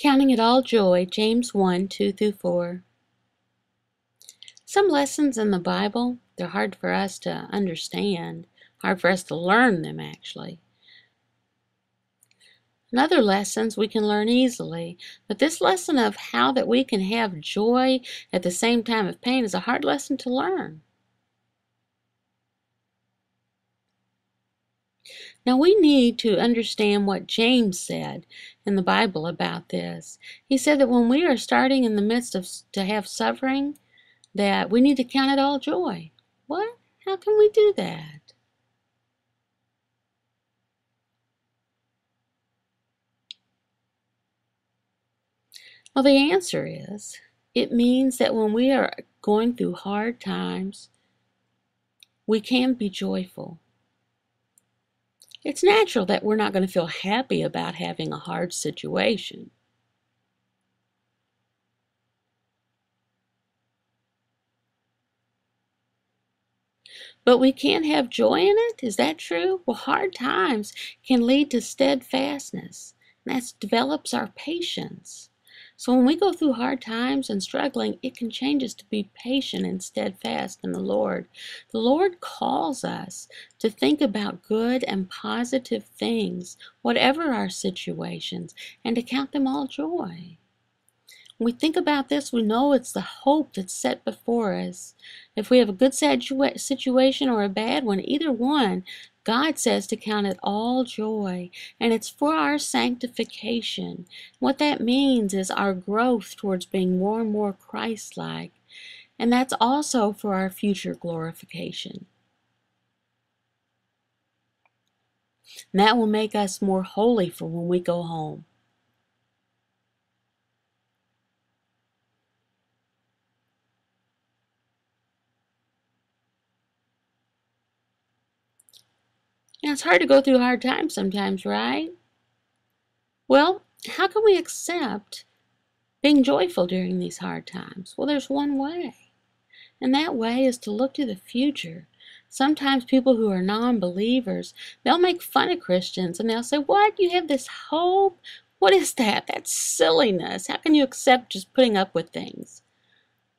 Counting it all joy, James 1:2-4. Some lessons in the Bible, they're hard for us to understand, hard for us to learn them actually. And other lessons we can learn easily, but this lesson of how that we can have joy at the same time of pain is a hard lesson to learn. Now we need to understand what James said in the Bible about this. He said that when we are starting in the midst of to have suffering, that we need to count it all joy. What? How can we do that? Well, the answer is, it means that when we are going through hard times, we can be joyful. It's natural that we're not going to feel happy about having a hard situation. But we can have joy in it? Is that true? Well, hard times can lead to steadfastness. And that develops our patience. So when we go through hard times and struggling, it can change us to be patient and steadfast in the Lord. The Lord calls us to think about good and positive things, whatever our situations, and to count them all joy. When we think about this, we know it's the hope that's set before us. If we have a good situation or a bad one, either one, God says to count it all joy, and it's for our sanctification. What that means is our growth towards being more and more Christ-like, and that's also for our future glorification. And that will make us more holy for when we go home. Now, it's hard to go through hard times sometimes, right? Well, how can we accept being joyful during these hard times? Well, there's one way, and that way is to look to the future. Sometimes people who are non-believers, they'll make fun of Christians, and they'll say, what? You have this hope? What is that? That's silliness. How can you accept just putting up with things?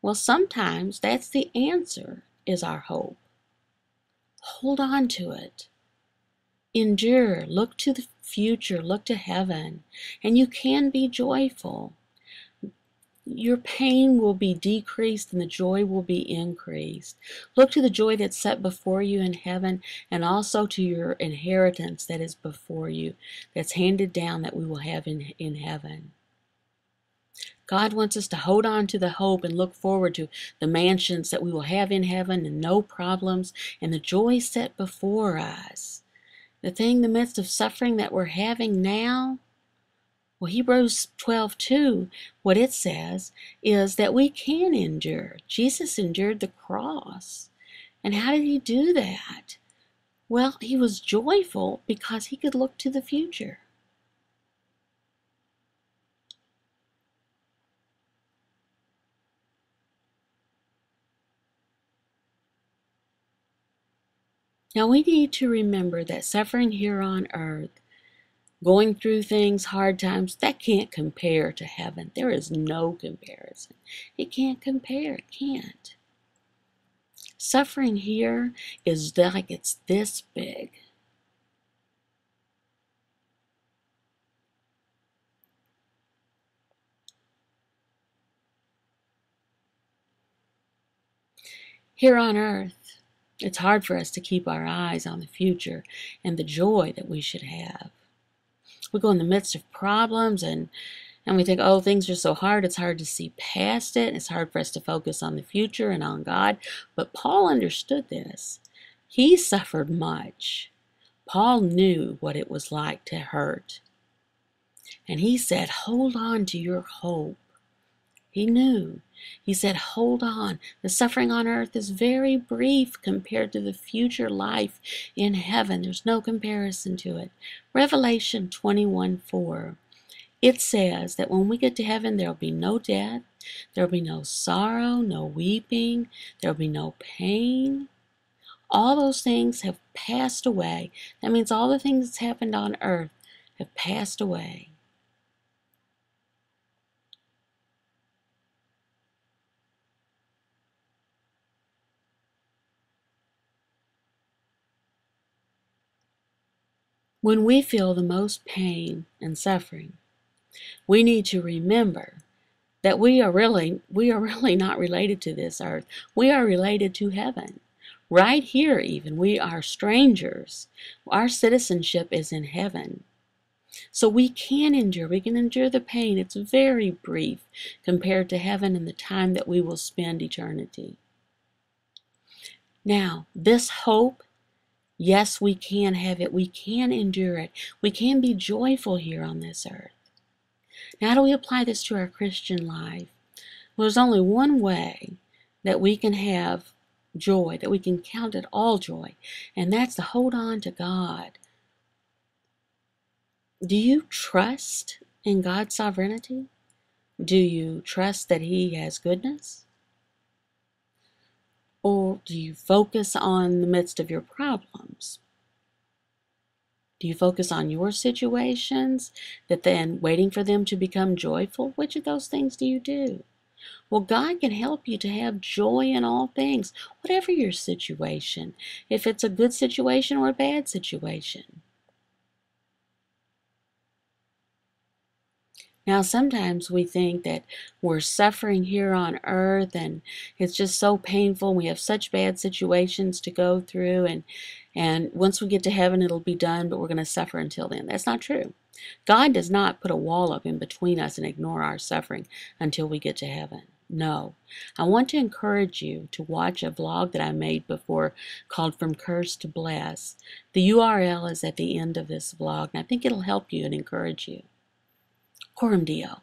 Well, sometimes that's the answer, is our hope. Hold on to it. Endure, look to the future, look to heaven, and you can be joyful. Your pain will be decreased and the joy will be increased. Look to the joy that's set before you in heaven, and also to your inheritance that is before you, that's handed down, that we will have in heaven. God wants us to hold on to the hope and look forward to the mansions that we will have in heaven, and no problems, and the joy set before us. The thing in the midst of suffering that we're having now, well, Hebrews 12:2, what it says is that we can endure. Jesus endured the cross. And how did he do that? Well, he was joyful because he could look to the future. Now we need to remember that suffering here on earth, going through things, hard times, that can't compare to heaven. There is no comparison. It can't compare. It can't. Suffering here is like it's this big. Here on earth, it's hard for us to keep our eyes on the future and the joy that we should have. We go in the midst of problems and we think, oh, things are so hard, it's hard to see past it. It's hard for us to focus on the future and on God. But Paul understood this. He suffered much. Paul knew what it was like to hurt. And he said, hold on to your hope. He knew. He said, hold on. The suffering on earth is very brief compared to the future life in heaven. There's no comparison to it. Revelation 21:4. It says that when we get to heaven, there'll be no death, there'll be no sorrow, no weeping, there'll be no pain. All those things have passed away. That means all the things that's happened on earth have passed away. When we feel the most pain and suffering, we need to remember that we are really not related to this earth. We are related to heaven. Right here even, we are strangers. Our citizenship is in heaven. So we can endure. We can endure the pain. It's very brief compared to heaven and the time that we will spend eternity. Now, this hope, yes, we can have it. We can endure it. We can be joyful here on this earth. Now, how do we apply this to our Christian life? Well, there's only one way that we can have joy, that we can count it all joy, and that's to hold on to God. Do you trust in God's sovereignty? Do you trust that He has goodness? Or do you focus on the midst of your problems? Do you focus on your situations, that then waiting for them to become joyful? Which of those things do you do? Well, God can help you to have joy in all things, whatever your situation, if it's a good situation or a bad situation. Now, sometimes we think that we're suffering here on earth and it's just so painful. We have such bad situations to go through, and once we get to heaven, it'll be done, but we're going to suffer until then. That's not true. God does not put a wall up in between us and ignore our suffering until we get to heaven. No. I want to encourage you to watch a vlog that I made before called From Curse to Bless. The URL is at the end of this vlog, and I think it'll help you and encourage you. Coram Deo.